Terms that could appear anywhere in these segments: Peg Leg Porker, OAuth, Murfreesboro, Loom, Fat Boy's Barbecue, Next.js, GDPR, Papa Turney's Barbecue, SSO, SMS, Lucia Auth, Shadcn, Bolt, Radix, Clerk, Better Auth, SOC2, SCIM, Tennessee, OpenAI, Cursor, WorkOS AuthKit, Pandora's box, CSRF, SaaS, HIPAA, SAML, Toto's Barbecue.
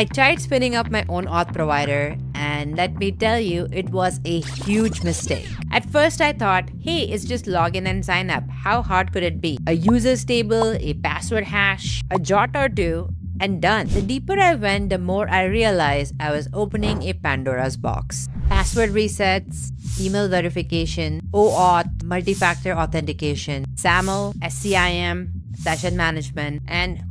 I tried spinning up my own auth provider, and let me tell you, it was a huge mistake. At first I thought, hey, it's just login and sign up. How hard could it be? A user's table, a password hash, a jot or two, and done. The deeper I went, the more I realized I was opening a Pandora's box. Password resets, email verification, OAuth, multi-factor authentication, SAML, SCIM, session management, and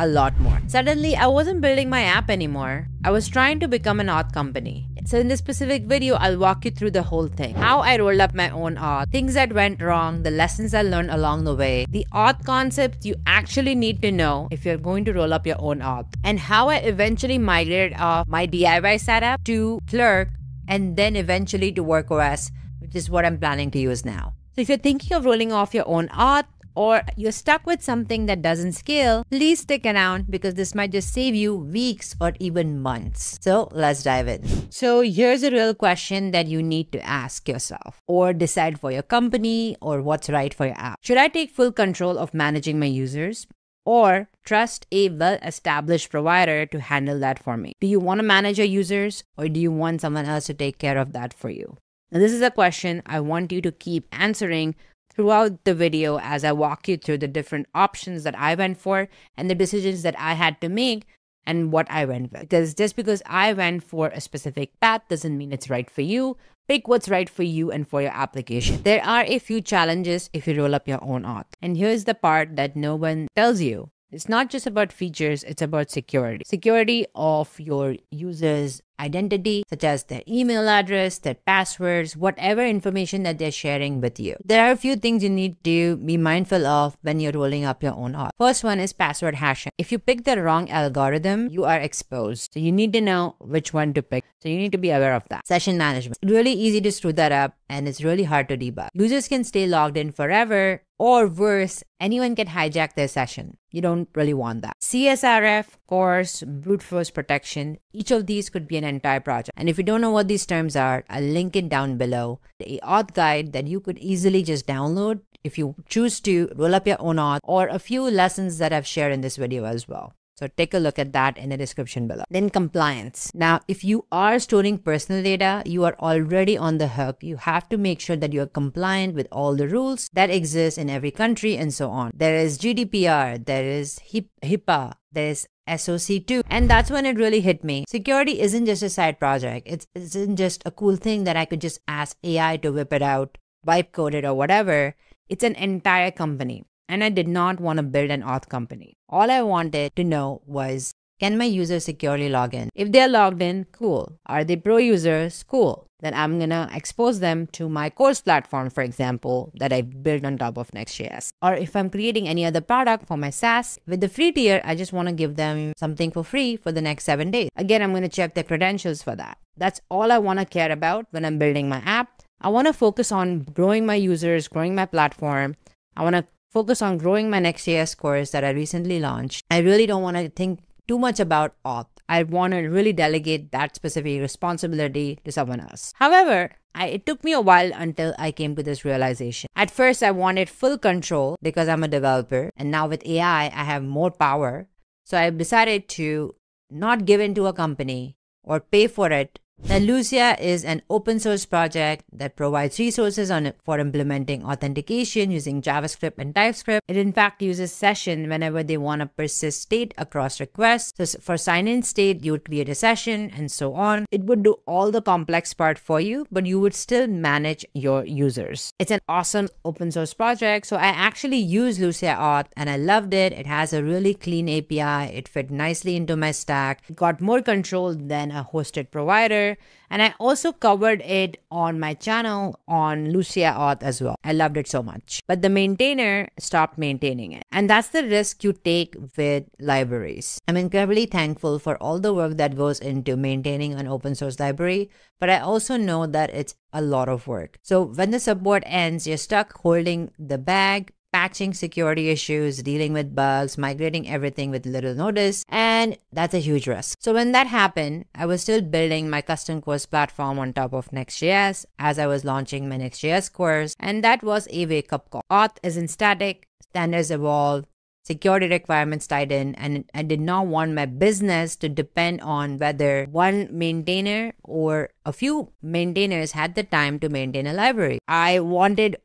a lot more. Suddenly, I wasn't building my app anymore. I was trying to become an auth company. So in this specific video, I'll walk you through the whole thing. How I rolled up my own auth, things that went wrong, the lessons I learned along the way, the auth concepts you actually need to know if you're going to roll up your own auth, and how I eventually migrated off my DIY setup to Clerk and then eventually to WorkOS, which is what I'm planning to use now. So if you're thinking of rolling off your own auth, or you're stuck with something that doesn't scale, please stick around because this might just save you weeks or even months. So let's dive in. So here's a real question that you need to ask yourself or decide for your company or what's right for your app. Should I take full control of managing my users or trust a well-established provider to handle that for me? Do you want to manage your users or do you want someone else to take care of that for you? Now, this is a question I want you to keep answering throughout the video as I walk you through the different options that I went for and the decisions that I had to make and what I went with. Because just because I went for a specific path doesn't mean it's right for you. Pick what's right for you and for your application. There are a few challenges if you roll up your own auth. And here's the part that no one tells you. It's not just about features, it's about security. Security of your users' identity, such as their email address, their passwords, whatever information that they're sharing with you. There are a few things you need to be mindful of when you're rolling up your own auth. First one is password hashing. If you pick the wrong algorithm, you are exposed. So you need to know which one to pick. So you need to be aware of that. Session management. It's really easy to screw that up and it's really hard to debug. Users can stay logged in forever. Or worse, anyone can hijack their session. You don't really want that. CSRF, coarse, brute force protection, each of these could be an entire project. And if you don't know what these terms are, I'll link it down below. The auth guide that you could easily just download if you choose to roll up your own auth, or a few lessons that I've shared in this video as well. So take a look at that in the description below. Then compliance. Now, if you are storing personal data, you are already on the hook. You have to make sure that you are compliant with all the rules that exist in every country and so on. There is GDPR, there is HIPAA, there is SOC2. And that's when it really hit me. Security isn't just a side project. It isn't just a cool thing that I could just ask AI to whip it out, vibe code it or whatever. It's an entire company. And I did not want to build an auth company. All I wanted to know was, can my users securely log in? If they're logged in, cool. Are they pro users? Cool. Then I'm going to expose them to my course platform, for example, that I built on top of Next.js. Or if I'm creating any other product for my SaaS, with the free tier, I just want to give them something for free for the next 7 days. Again, I'm going to check their credentials for that. That's all I want to care about when I'm building my app. I want to focus on growing my users, growing my platform. I want to focus on growing my Next.js course that I recently launched. I really don't want to think too much about auth. I want to really delegate that specific responsibility to someone else. However, it took me a while until I came to this realization. At first, I wanted full control because I'm a developer, and now with AI, I have more power. So I decided to not give in to a company or pay for it. Now, Lucia is an open source project that provides resources for implementing authentication using JavaScript and TypeScript. It in fact uses session whenever they want to persist state across requests. So for sign-in state, you would create a session and so on. It would do all the complex part for you, but you would still manage your users. It's an awesome open source project. So I actually used Lucia Auth and I loved it. It has a really clean API. It fit nicely into my stack. It got more control than a hosted provider. And I also covered it on my channel on Lucia Auth as well. I loved it so much. But the maintainer stopped maintaining it. And that's the risk you take with libraries. I'm incredibly thankful for all the work that goes into maintaining an open source library, but I also know that it's a lot of work. So when the support ends, you're stuck holding the bag, patching security issues, dealing with bugs, migrating everything with little notice, and that's a huge risk. So when that happened, I was still building my custom course platform on top of Next.js as I was launching my Next.js course, and that was a wake-up call. Auth isn't static, standards evolve, security requirements tied in, and I did not want my business to depend on whether one maintainer or a few maintainers had the time to maintain a library. I wanted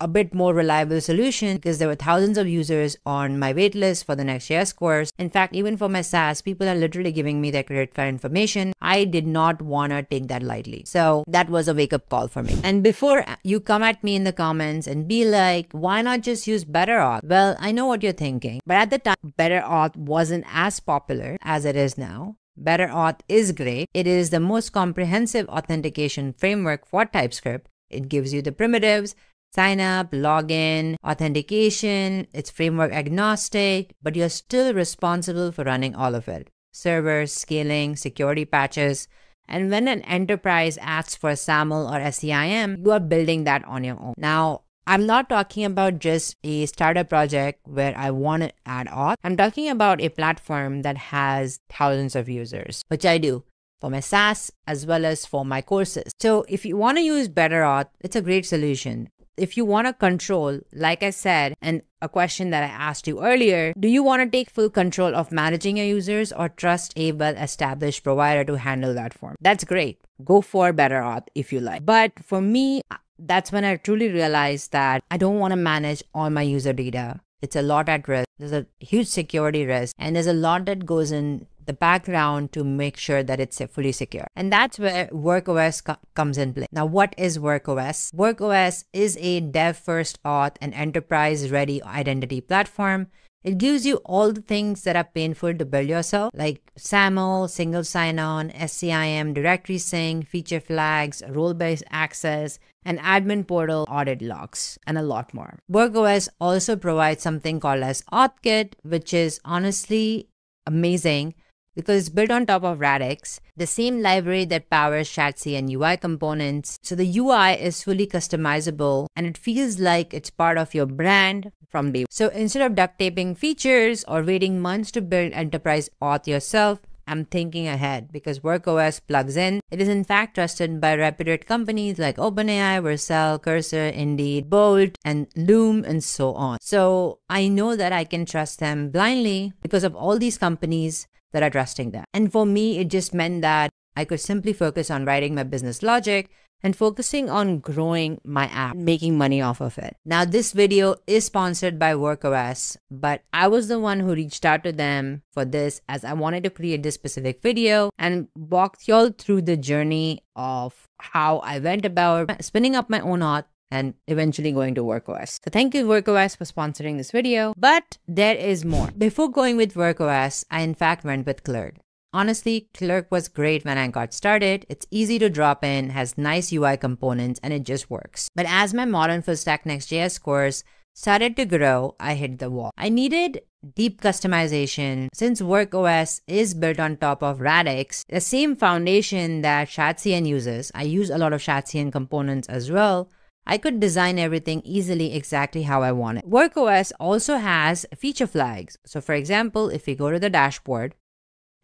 a bit more reliable solution because there were thousands of users on my waitlist for the Next.js course. In fact, even for my SaaS, people are literally giving me their credit for information. I did not want to take that lightly. So that was a wake-up call for me. And before you come at me in the comments and be like, why not just use Better Auth? Well, I know what you're thinking, but at the time, Better Auth wasn't as popular as it is now. Better Auth is great. It is the most comprehensive authentication framework for TypeScript. It gives you the primitives, sign up, login, authentication, it's framework agnostic, but you're still responsible for running all of it. Servers, scaling, security patches. And when an enterprise asks for SAML or SCIM, you are building that on your own. Now, I'm not talking about just a startup project where I want to add auth. I'm talking about a platform that has thousands of users, which I do for my SaaS as well as for my courses. So if you want to use Better Auth, it's a great solution. If you want to control, like I said, and a question that I asked you earlier, do you want to take full control of managing your users or trust a well-established provider to handle that for me? That's great. Go for Better Auth if you like. But for me, that's when I truly realized that I don't want to manage all my user data. It's a lot at risk. There's a huge security risk, and there's a lot that goes in the background to make sure that it's fully secure. And that's where WorkOS comes in play. Now, what is WorkOS? WorkOS is a dev-first auth and enterprise-ready identity platform. It gives you all the things that are painful to build yourself, like SAML, single sign-on, SCIM, directory sync, feature flags, role-based access, an admin portal, audit logs, and a lot more. WorkOS also provides something called as AuthKit, which is honestly amazing because it's built on top of Radix, the same library that powers Shadcn and UI components. So the UI is fully customizable and it feels like it's part of your brand from day one. So instead of duct taping features or waiting months to build enterprise auth yourself, I'm thinking ahead because WorkOS plugs in. It is in fact trusted by reputed companies like OpenAI, Vercel, Cursor, Indeed, Bolt, and Loom, and so on. So I know that I can trust them blindly because of all these companies that are trusting them. And for me, it just meant that I could simply focus on writing my business logic and focusing on growing my app, making money off of it. Now, this video is sponsored by WorkOS, but I was the one who reached out to them for this as I wanted to create this specific video and walk y'all through the journey of how I went about spinning up my own auth and eventually going to WorkOS. So thank you WorkOS for sponsoring this video, but there is more. Before going with WorkOS, I in fact went with Clerk. Honestly, Clerk was great when I got started. It's easy to drop in, has nice UI components, and it just works. But as my modern full stack Next.js course started to grow, I hit the wall. I needed deep customization since WorkOS is built on top of Radix, the same foundation that Shadcn uses. I use a lot of Shadcn components as well. I could design everything easily exactly how I want it. WorkOS also has feature flags. So for example, if we go to the dashboard,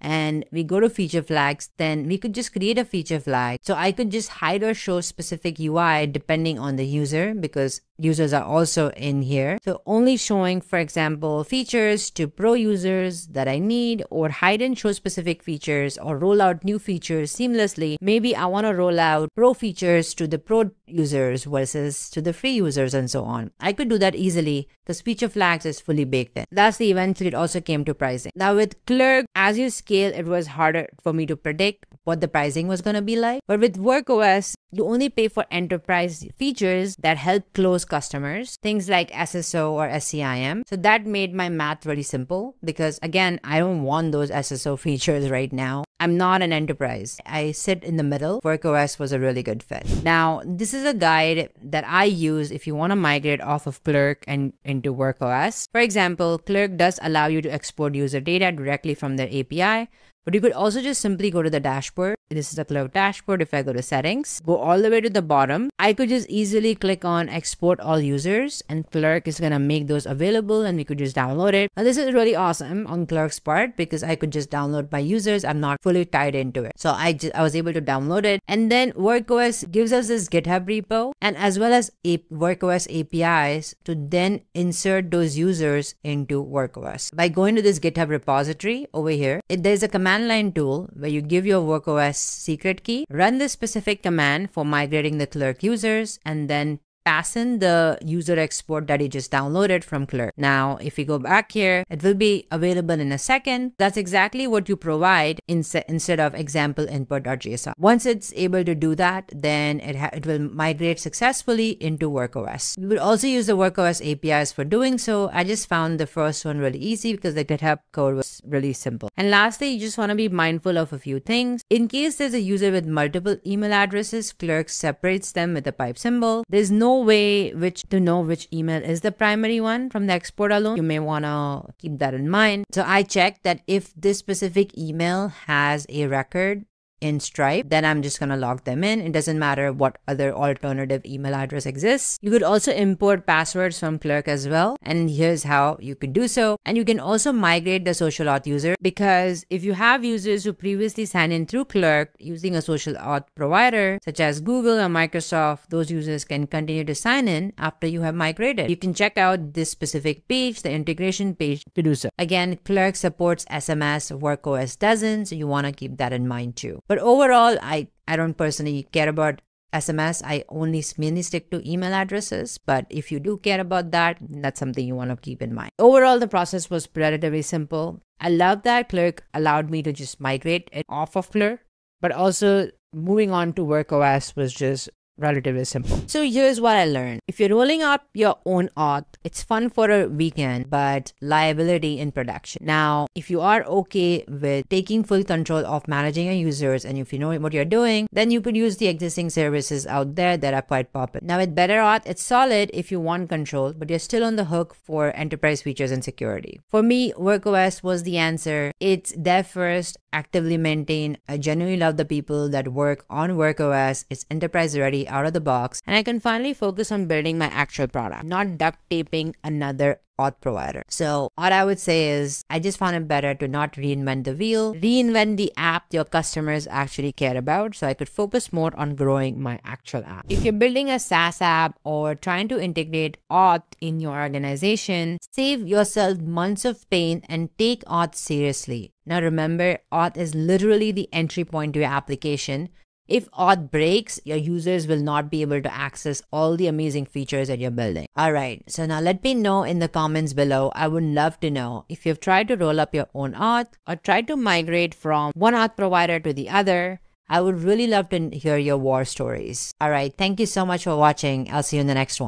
and we go to feature flags, then we could just create a feature flag. So I could just hide or show specific UI depending on the user because users are also in here. So only showing, for example, features to pro users that I need, or hide and show specific features, or roll out new features seamlessly. Maybe I want to roll out pro features to the pro users versus to the free users and so on. I could do that easily because feature flags is fully baked in. Lastly, eventually it also came to pricing. Now with Clerk, as you scale, it was harder for me to predict what the pricing was going to be like. But with WorkOS, you only pay for enterprise features that help close customers, things like SSO or SCIM. So that made my math really simple because again, I don't want those SSO features right now. I'm not an enterprise. I sit in the middle. WorkOS was a really good fit. Now, this is a guide that I use if you want to migrate off of Clerk and into WorkOS. For example, Clerk does allow you to export user data directly from their API, But you could also just simply go to the dashboard. This is a Clerk dashboard. If I go to settings, go all the way to the bottom, I could just easily click on export all users, and Clerk is going to make those available and we could just download it. Now this is really awesome on Clerk's part because I could just download my users. I'm not fully tied into it. So I was able to download it. And then WorkOS gives us this GitHub repo and as well as WorkOS APIs to then insert those users into WorkOS. By going to this GitHub repository over here, there's a command line tool where you give your WorkOS secret key, run this specific command for migrating the Clerk users, and then pass in the user export that you just downloaded from Clerk. Now, if you go back here, it will be available in a second. That's exactly what you provide instead of example input.json. Once it's able to do that, then it will migrate successfully into WorkOS. You would also use the WorkOS APIs for doing so. I just found the first one really easy because the GitHub code was really simple. And lastly, you just want to be mindful of a few things. In case there's a user with multiple email addresses, Clerk separates them with a pipe symbol. There's no way to know which email is the primary one from the export alone. You may want to keep that in mind. So I checked that if this specific email has a record in Stripe, then I'm just going to log them in. It doesn't matter what other alternative email address exists. You could also import passwords from Clerk as well. And here's how you could do so. And you can also migrate the social auth user, because if you have users who previously signed in through Clerk using a social auth provider, such as Google or Microsoft, those users can continue to sign in after you have migrated. You can check out this specific page, the integration page, to do so. Again, Clerk supports SMS, WorkOS doesn't, so you want to keep that in mind too. But overall, I don't personally care about SMS. I only mainly stick to email addresses. But if you do care about that, that's something you want to keep in mind. Overall, the process was relatively simple. I love that Clerk allowed me to just migrate it off of Clerk, but also moving on to WorkOS was just relatively simple. So here's what I learned. If you're rolling out your own auth, it's fun for a weekend, but liability in production. Now, if you are okay with taking full control of managing your users and if you know what you're doing, then you could use the existing services out there that are quite popular. Now with Better Auth, it's solid if you want control, but you're still on the hook for enterprise features and security. For me, WorkOS was the answer. It's there first, actively maintained. I genuinely love the people that work on WorkOS. It's enterprise ready out of the box, and I can finally focus on building my actual product, not duct taping another auth provider. So what I would say is I just found it better to not reinvent the wheel, reinvent the app your customers actually care about, so I could focus more on growing my actual app. If you're building a SaaS app or trying to integrate auth in your organization, save yourself months of pain and take auth seriously. Now remember, auth is literally the entry point to your application. If auth breaks, your users will not be able to access all the amazing features that you're building. Alright, so now let me know in the comments below. I would love to know if you've tried to roll up your own auth or tried to migrate from one auth provider to the other. I would really love to hear your war stories. Alright, thank you so much for watching. I'll see you in the next one.